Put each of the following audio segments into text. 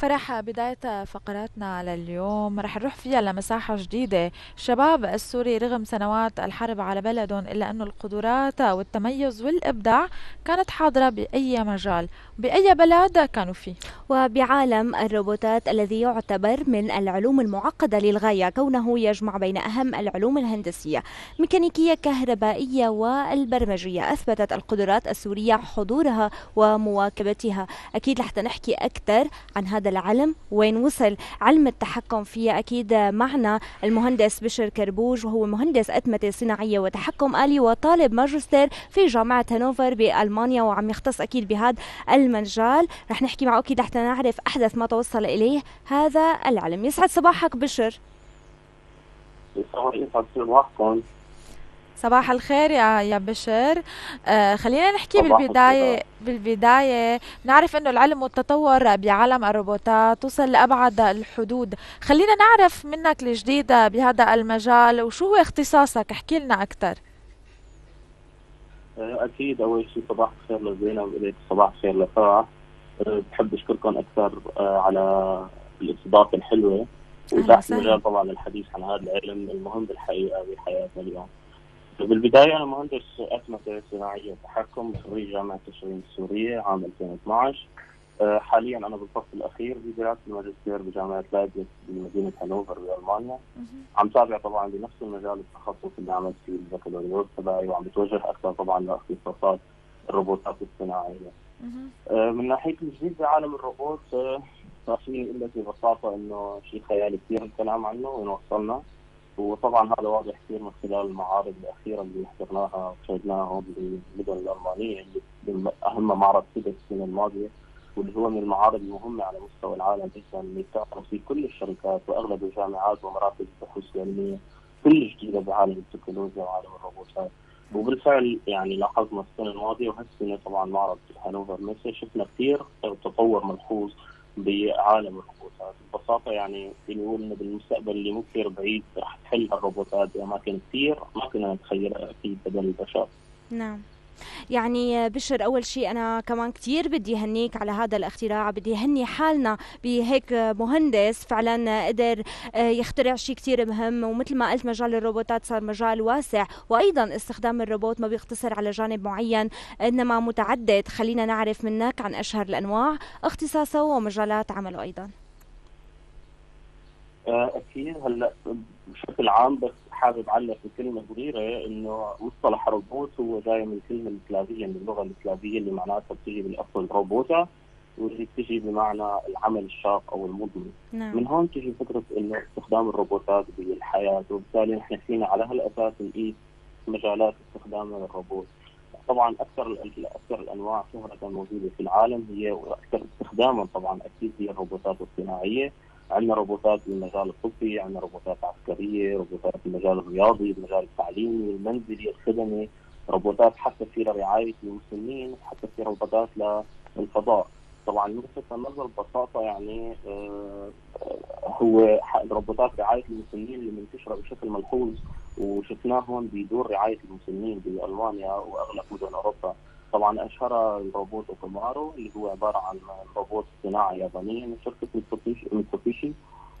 فرح، بداية فقراتنا على اليوم رح نروح فيها لمساحة جديدة. الشباب السوري رغم سنوات الحرب على بلدهم إلا أنه القدرات والتميز والإبداع كانت حاضرة بأي مجال بأي بلد كانوا فيه. وبعالم الروبوتات الذي يعتبر من العلوم المعقدة للغاية، كونه يجمع بين أهم العلوم الهندسية ميكانيكية كهربائية والبرمجية، أثبتت القدرات السورية حضورها ومواكبتها. أكيد رح نحكي أكثر عن هذا العلم، وين وصل علم التحكم فيه. أكيد معنا المهندس بشر كربوج، وهو مهندس أتمتة صناعية وتحكم آلي وطالب ماجستير في جامعة هانوفر بألمانيا، وعم يختص أكيد بهذا المجال. رح نحكي معه أكيد حتى نعرف أحدث ما توصل إليه هذا العلم. يسعد صباحك بشر. صباح الخير يا بشر. خلينا نحكي بالبداية نعرف أنه العلم والتطور بعالم الروبوتات وصل لأبعد الحدود. خلينا نعرف منك الجديد بهذا المجال، وشو هو اختصاصك؟ احكي لنا أكثر. أكيد أول شيء صباح الخير لزينب، وإليك صباح الخير لفرح. بحب أشكركم أكثر على الاستضافة الحلوة وإتاحة المجال طبعا للحديث عن هذا العلم المهم بالحقيقة بحياتنا اليوم. بالبداية أنا مهندس أتمتة صناعية وتحكم، خريج جامعة تشرين السورية عام 2012. حاليا أنا بالفصل الأخير بدراسة الماجستير بجامعة لادز بمدينة هانوفر بألمانيا. عم تابع طبعا بنفس المجال التخصص اللي عملت فيه البكالوريوس تبعي، وعم بتوجه أكثر طبعا لاختصاصات الروبوتات الصناعية. من ناحية الجديد بعالم الروبوت، ما فيني إلا ببساطة إنه شيء خيالي كثير الكلام عنه وين وصلنا، وطبعا هذا واضح كثير من خلال المعارض الاخيره اللي حضرناها وشاهدناها هون بالمدن الالمانيه، اللي اهم معرض سيدس السنه الماضيه، واللي هو من المعارض المهمه على مستوى العالم جدا، اللي بتعرض فيه كل الشركات واغلب الجامعات ومراكز البحوث العلميه كل جديده بعالم التكنولوجيا وعالم الروبوتات. وبالفعل يعني لاحظنا السنه الماضيه وهالسنه طبعا معرض هانوفر ميسي شفنا كثير تطور ملحوظ بعالم الروبوتات. ببساطة يعني فيني أقول إنه بالمستقبل اللي مو كثير بعيد رح تحل الروبوتات بأماكن كثير ما كنا نتخيلها أكيد بدل البشر. نعم. يعني بشر أول شيء أنا كمان كتير بدي هنيك على هذا الاختراع، بدي هني حالنا بهيك مهندس فعلا قدر يخترع شيء كتير مهم. ومثل ما قلت مجال الروبوتات صار مجال واسع، وأيضا استخدام الروبوت ما بيقتصر على جانب معين إنما متعدد. خلينا نعرف منك عن أشهر الأنواع، اختصاصه ومجالات عمله أيضا. أكيد هلا بشكل عام بس حابب علق بكلمه صغيره، انه مصطلح روبوت هو جاي من كلمه السلافيه، من اللغه السلافيه اللي معناتها بتيجي بالاصل روبوتا، واللي بتيجي بمعنى العمل الشاق او المضمر. نعم. من هون تيجي فكره انه استخدام الروبوتات بالحياه، وبالتالي نحن فينا على هالاساس نقيس مجالات استخدامنا للروبوت. طبعا اكثر الانواع شهره موجوده في العالم هي واكثر استخداما طبعا اكيد هي الروبوتات الصناعيه. عندنا روبوتات بالمجال الطبي، عندنا روبوتات عسكريه، روبوتات بالمجال الرياضي، بالمجال التعليمي، المنزلي، الخدمي، روبوتات حتى في رعايه المسنين، حتى في روبوتات للفضاء. طبعا لفت النظر ببساطه يعني هو روبوتات رعايه المسنين اللي منتشره بشكل ملحوظ، وشفناه هون بدور رعايه المسنين بالمانيا واغلب مدن اوروبا. طبعا اشهرها الروبوت اوكومارو اللي هو عباره عن روبوت صناعه يابانيه من شركه ميسوبيشي،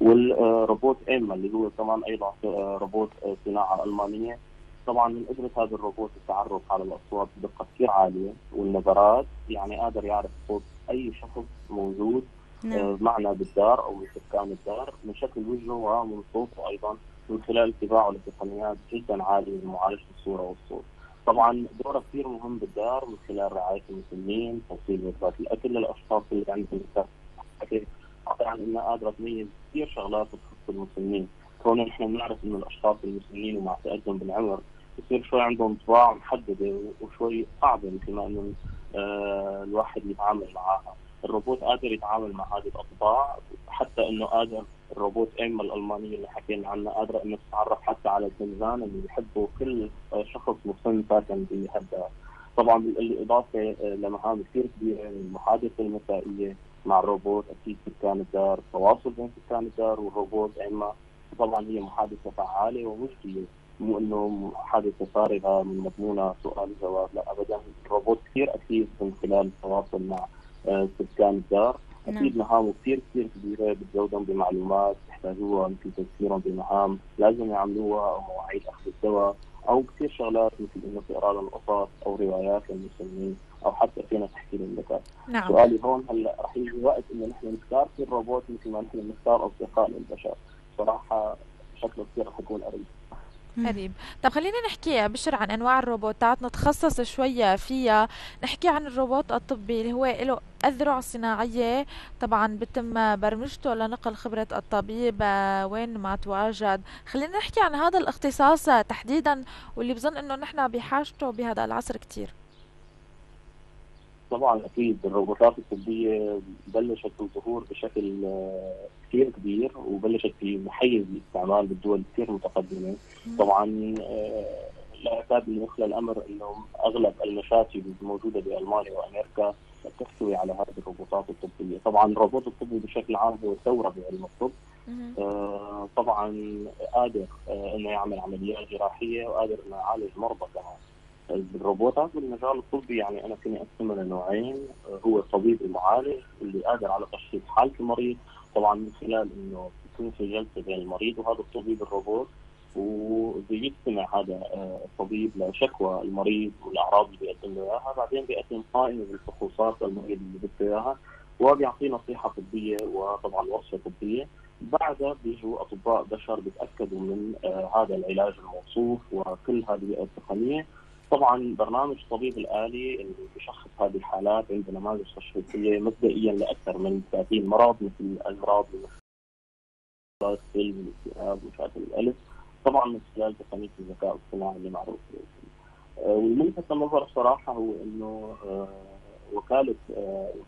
والروبوت ايما اللي هو كمان ايضا روبوت صناعه المانيه. طبعا من قدره هذا الروبوت التعرف على الاصوات بدقه كثير عاليه والنبرات، يعني قادر يعرف صوت اي شخص موجود معنا بالدار او بسكان الدار من شكل وجهه ومن صوته ايضا، من خلال اتباعه لتقنيات جدا عاليه لمعالجه الصوره والصوت. طبعا دوره كثير مهم بالدار من خلال رعايه المسنين، توصيل وجبات الاكل للاشخاص اللي عندهم مشاكل، طبعا انها قادره تميز كثير شغلات بتخص المسنين، كون نحن بنعرف انه الاشخاص المسنين ومع تقدم بالعمر بصير شوي عندهم طباع محدده وشوي صعبه مثل ما انه الواحد يتعامل معها. الروبوت قادر يتعامل مع هذه الاطباع، حتى انه قادر الروبوت ايما الالمانيه اللي حكينا عنها قادره انه تتعرف حتى على الزنزانه اللي بيحبه كل شخص مسن ساكن بهالدار. طبعا بالاضافه لمهام كثير كبيره، المحادثه المسائيه مع الروبوت، اكيد سكان الدار، التواصل بين سكان الدار والروبوت ايما. طبعا هي محادثه فعاله ومجديه، مو انه محادثه فارغه من مضمونها سؤال جواب، لا ابدا. الروبوت كثير اكيد من خلال التواصل مع سكان الدار. اكيد مهام كثير كثير كبيره بتزودهم بمعلومات بيحتاجوها، مثل تفسيرهم بمهام لازم يعملوها او مواعيد اخذ الدواء او كثير شغلات مثل انه تقرا لهم قصص او روايات للمسلمين او حتى فينا تحكي لهم لك. نعم. سؤالي هون هلا رح يجي وقت انه نحن نختار في الروبوت مثل ما نحن بنختار اصدقاء للبشر، صراحه شكله كثير رح يكون قريب. قريب. طب خلينا نحكي يا بشر عن انواع الروبوتات، نتخصص شويه فيها، نحكي عن الروبوت الطبي اللي هو له اذرع صناعيه طبعا بتم برمجته لنقل خبره الطبيب وين ما تواجد، خلينا نحكي عن هذا الاختصاص تحديدا واللي بظن انه نحن بحاجته بهذا العصر كثير. طبعا اكيد الروبوتات الطبيه بلشت الظهور بشكل كثير كبير وبلشت في محيز الاستعمال بالدول كثير متقدمه. طبعا لا يكاد يخلى الامر انه اغلب المشافي الموجوده بالمانيا وامريكا تحتوي على هذه الروبوتات الطبيه. طبعا الروبوت الطبي بشكل عام هو ثوره بعلم الطب. طبعا قادر انه يعمل عمليات جراحيه وقادر انه يعالج مرضى كمان. الروبوتات بالمجال الطبي يعني انا فيني اقسمها لنوعين، هو الطبيب المعالج اللي قادر على تشخيص حاله المريض طبعا من خلال انه يكون في جلسه بين المريض وهذا الطبيب الروبوت، وبيجتمع هذا الطبيب لشكوى المريض والاعراض اللي بيقدم له اياها، بعدين بيقدم قائمه بالفحوصات للمريض اللي بده اياها وبيعطيه نصيحه طبيه وطبعا وصفه طبيه. بعدها بيجوا اطباء بشر بيتاكدوا من هذا العلاج الموصوف وكل هذه التقنيه. طبعا برنامج طبيب الالي اللي بيشخص هذه الحالات عند نماذج تشخيصيه مبدئيا لاكثر من 30 مرض مثل الامراض مثل الاكتئاب ومشاكل الالف، طبعا من خلال تقنيه الذكاء الاصطناعي اللي معروف. والملفت النظر بصراحه هو انه وكاله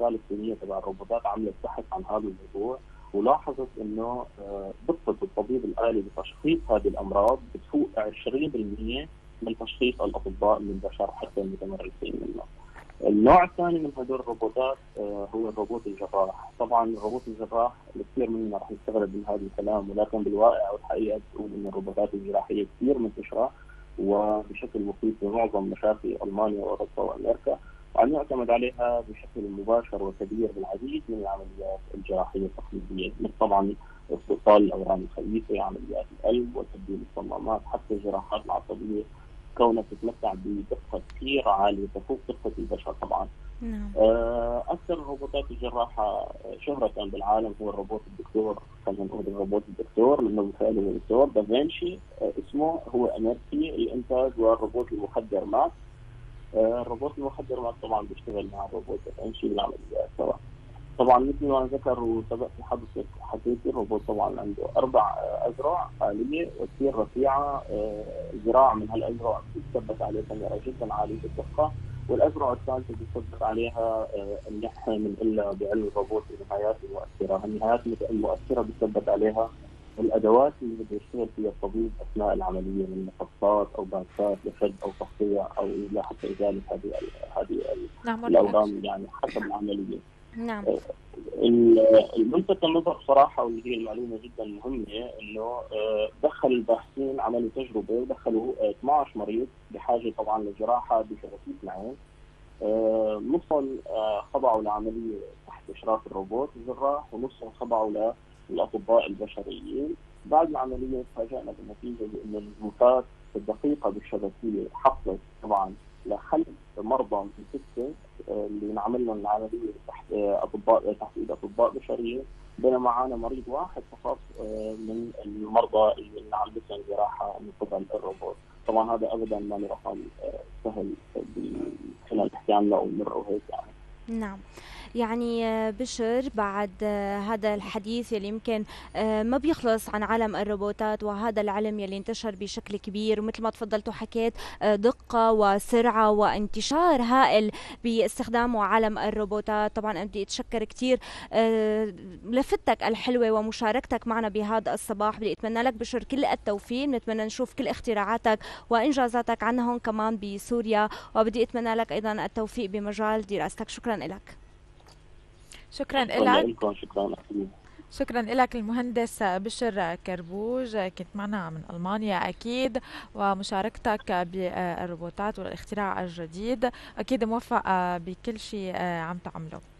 الصينيه تبع الروبوتات عملت بحث عن هذا الموضوع ولاحظت انه دقه الطبيب الالي بتشخيص هذه الامراض بتفوق 20% من تشخيص الاطباء للبشر حتى المتمرسين منه. النوع الثاني من هذول الروبوتات هو الروبوت الجراح. طبعا الروبوت الجراح كثير مننا راح نستغرب من هذا الكلام، ولكن بالواقع والحقيقه بتقول ان الروبوتات الجراحيه كثير منتشره وبشكل مفيد في معظم مشافي المانيا واوروبا وامريكا، وعم يعتمد عليها بشكل مباشر وكبير بالعديد من العمليات الجراحيه التقليديه، مثل طبعا استئصال الاورام الخليفه، عمليات القلب وتبديل الصمامات، حتى الجراحات العصبيه، كونها تتمتع بدقه كثير عاليه تفوق دقه البشر طبعا. نعم. اكثر روبوتات الجراحه شهره بالعالم هو الروبوت الدكتور، خلينا نقول الروبوت الدكتور لانه بفعله الدكتور دافنشي، اسمه هو امريكي الانتاج، والروبوت المخدر ماكس. الروبوت المخدر ماكس طبعا بيشتغل مع الروبوت دافنشي بالعمليات سوا. طبعا مثل ما ذكر وسبق في حديثي الروبوت طبعا عنده 4 أذرع آلية وكثير رفيعة، ذراع من هالأذرع بتثبت عليها كاميرا جدا عالية الدقة، والأذرع الثالثة بتثبت عليها نحن بنقولها بعلم الروبوت النهايات المؤثرة، النهايات المؤثرة بتثبت عليها الأدوات اللي بده يشتغل فيها الطبيب أثناء العملية من مفصات أو باكسات لشد أو تقطيع أو إلى حتى إزالة هذه الأورام يعني حسب العملية. نعم. الملفت النظر بصراحه واللي هي المعلومه جدا مهمه انه دخل الباحثين عملوا تجربه ودخلوا 12 مريض بحاجه طبعا لجراحه بشرايين العين، نصهم خضعوا لعمليه تحت اشراف الروبوت الجراح ونصهم خضعوا للاطباء البشريين. بعد العمليه تفاجئنا بالنتيجه بانه الجلوكات الدقيقه بالشبكيه حصلت طبعا لخلق مرضى السكتة اللي نعمل لهم العملية تحت إيد أطباء بشرية، بينما عانى مريض واحد فقط من المرضى اللي نعملهم جراحة من قبل الروبوت. طبعا هذا أبدا ما له رقم سهل خلال الحكي عنه أو نمرقه هيك يعني. نعم. يعني بشر بعد هذا الحديث يلي يمكن ما بيخلص عن عالم الروبوتات وهذا العلم يلي انتشر بشكل كبير، ومثل ما تفضلتوا حكيت دقة وسرعة وانتشار هائل باستخدامه عالم الروبوتات. طبعا بدي اتشكر كثير لفتك الحلوة ومشاركتك معنا بهذا الصباح، بدي اتمنى لك بشر كل التوفيق، نتمنى نشوف كل اختراعاتك وانجازاتك عنهم كمان بسوريا، وبدي اتمنى لك ايضا التوفيق بمجال دراستك. شكرا لك. شكرا لك. شكرا لك المهندس بشر كربوج، كنت معنا من ألمانيا أكيد، ومشاركتك بالروبوتات والاختراع الجديد أكيد موفق بكل شيء عم تعمله.